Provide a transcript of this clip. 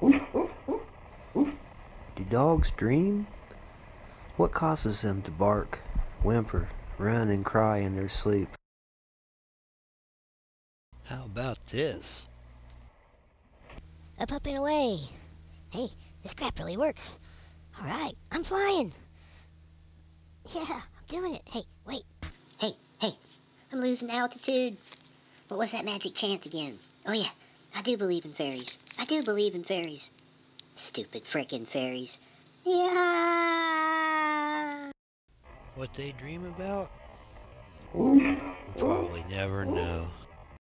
Do dogs dream? What causes them to bark, whimper, run, and cry in their sleep? How about this? Up, up, and away. Hey, this crap really works. All right, I'm flying. Yeah, I'm doing it. Hey, wait. Hey, I'm losing altitude. What was that magic chant again? Oh, yeah, I do believe in fairies. Stupid frickin' fairies. Yeah. What they dream about? We'll probably never know.